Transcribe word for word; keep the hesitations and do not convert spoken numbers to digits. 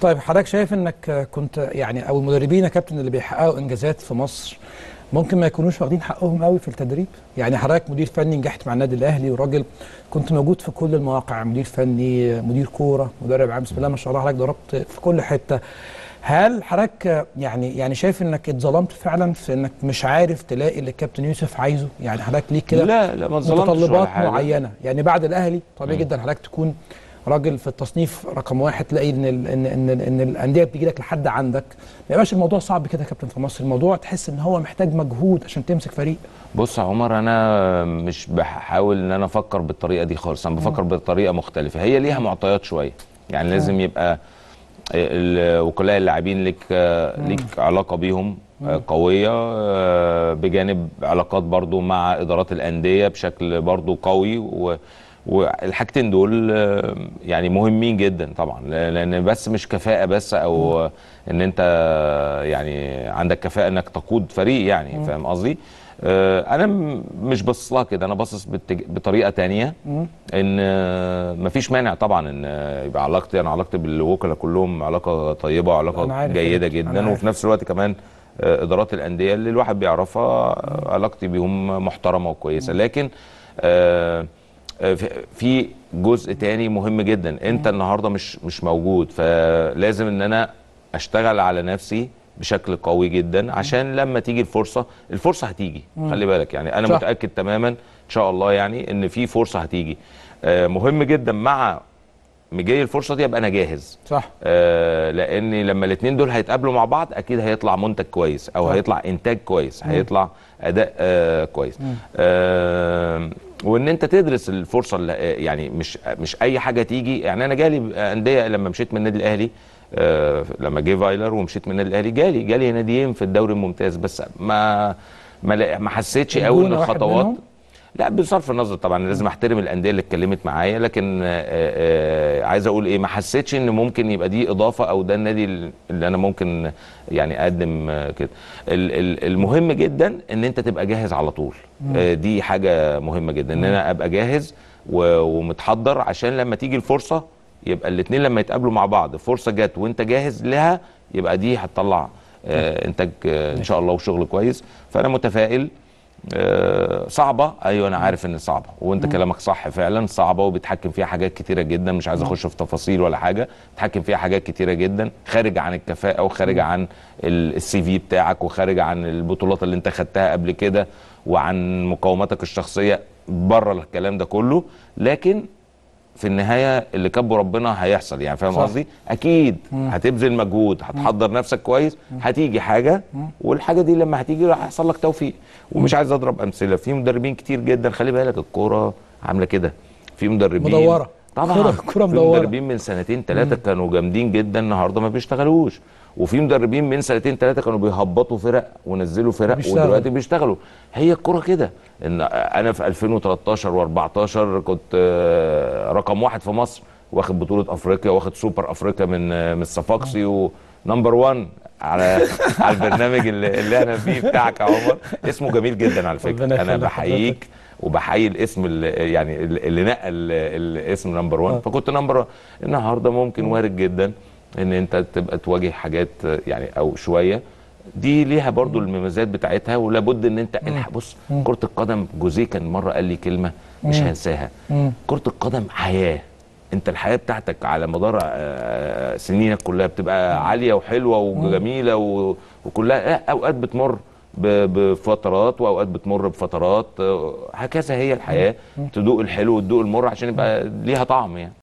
طيب حضرتك شايف انك كنت يعني او المدربين يا كابتن اللي بيحققوا انجازات في مصر ممكن ما يكونوش واخدين حقهم قوي في التدريب؟ يعني حضرتك مدير فني نجحت مع النادي الاهلي وراجل كنت موجود في كل المواقع، مدير فني، مدير كوره، مدرب عام، بسم الله ما شاء الله حضرتك ضربت في كل حته. هل حضرتك يعني يعني شايف انك اتظلمت فعلا في انك مش عارف تلاقي اللي الكابتن يوسف عايزه؟ يعني حضرتك ليه كده؟ لا لا ما اتظلمتش، متطلبات معينه، يعني بعد الاهلي طبيعي جدا حضرتك تكون راجل في التصنيف رقم واحد، تلاقي ان ال ان ال ان, إن الانديه بتيجي لك لحد عندك، ما يبقاش الموضوع صعب كده يا كابتن في مصر، الموضوع تحس ان هو محتاج مجهود عشان تمسك فريق. بص يا عمر، انا مش بحاول ان انا افكر بالطريقه دي خالص، انا بفكر بطريقه مختلفه، هي ليها معطيات شويه، يعني لازم يبقى وكلاء اللاعبين ليك ليك علاقه بيهم قويه، بجانب علاقات برضو مع ادارات الانديه بشكل برضو قوي، و والحاجتين دول يعني مهمين جدا طبعا، لان بس مش كفاءه بس او ان انت يعني عندك كفاءه انك تقود فريق، يعني فاهم قصدي؟ انا مش باصص لها كده، انا باصص بطريقه ثانيه، ان مفيش مانع طبعا ان يبقى علاقتي انا علاقتي بالوكلاء كلهم علاقه طيبه وعلاقه جيده جدا، وفي نفس الوقت كمان ادارات الانديه اللي الواحد بيعرفها علاقتي بيهم محترمه وكويسه، لكن في جزء تاني مهم جدا، انت النهارده مش مش موجود، فلازم ان انا اشتغل على نفسي بشكل قوي جدا، عشان لما تيجي الفرصه الفرصه هتيجي، خلي بالك يعني انا متاكد تماما ان شاء الله يعني ان في فرصه هتيجي. مهم جدا مع مجاي الفرصه دي ابقى انا جاهز، صح، لان لما الاثنين دول هيتقابلوا مع بعض اكيد هيطلع منتج كويس، او هيطلع انتاج كويس، هيطلع اداء كويس، وان انت تدرس الفرصه اللي يعني مش مش اي حاجه تيجي. يعني انا جالي انديه لما مشيت من النادي الاهلي، آه لما جه فايلر ومشيت من النادي الاهلي جالي جالي ناديين في الدوري الممتاز، بس ما ما, ما حسيتش قوي ان الخطوات، لا بصرف النظر طبعا لازم احترم الانديه اللي اتكلمت معايا، لكن آه آه عايز اقول ايه، ما حسيتش ان ممكن يبقى دي اضافه او ده النادي اللي انا ممكن يعني اقدم كده. المهم جدا ان انت تبقى جاهز على طول، آه دي حاجه مهمه جدا، ان انا ابقى جاهز ومتحضر، عشان لما تيجي الفرصه يبقى الاثنين لما يتقابلوا مع بعض، فرصه جت وانت جاهز لها يبقى دي هتطلع آه انتاج آه ان شاء الله وشغل كويس. فانا متفائل. أه صعبة، أيوة أنا عارف إن صعبة، وأنت مم. كلامك صح فعلا، صعبة وبتحكم فيها حاجات كتيرة جدا، مش عايز أخش في تفاصيل ولا حاجة، بتحكم فيها حاجات كتيرة جدا خارج عن الكفاءة، وخارج عن السي في بتاعك، وخارج عن البطولات اللي أنت خدتها قبل كده، وعن مقاوماتك الشخصية، بره الكلام ده كله، لكن في النهاية اللي كبه ربنا هيحصل، يعني فاهم قصدي؟ أكيد مم. هتبذل مجهود، هتحضر نفسك كويس، هتيجي حاجة، والحاجة دي لما هتيجي هيحصل لك توفيق. ومش عايز أضرب أمثلة، في مدربين كتير جدا، خلي بالك الكورة عاملة كده، في مدربين مدورة طبعا، في مدربين من سنتين ثلاثة كانوا جامدين جدا النهاردة ما بيشتغلوش، وفي مدربين من سنتين ثلاثة كانوا بيهبطوا فرق ونزلوا فرق بيشتغل. ودلوقتي بيشتغلوا، هي الكورة كده. إن أنا في ألفين وثلاثة عشر وأربعة عشر كنت رقم واحد في مصر، واخد بطولة أفريقيا، واخد سوبر أفريقيا من من الصفاقسي، ونمبر وان على على البرنامج اللي, اللي أنا فيه بتاعك يا عمر، اسمه جميل جدا على فكرة، أنا بحييك وبحيي الاسم اللي يعني اللي نقل الاسم نمبر وان، فكنت نمبر وان. النهارده ممكن وارد جدا ان انت تبقى تواجه حاجات يعني او شويه دي ليها برضو المميزات بتاعتها، ولابد ان انت الحق. بص كره القدم، جوزيه كان مره قال لي كلمه مش هنساها، كره القدم حياه، انت الحياه بتاعتك على مدار سنينك كلها بتبقى عاليه وحلوه وجميله وكلها، اوقات بتمر بفترات واوقات بتمر بفترات، هكذا هي الحياه، تدوق الحلو وتدوق المر عشان يبقى ليها طعم يعني.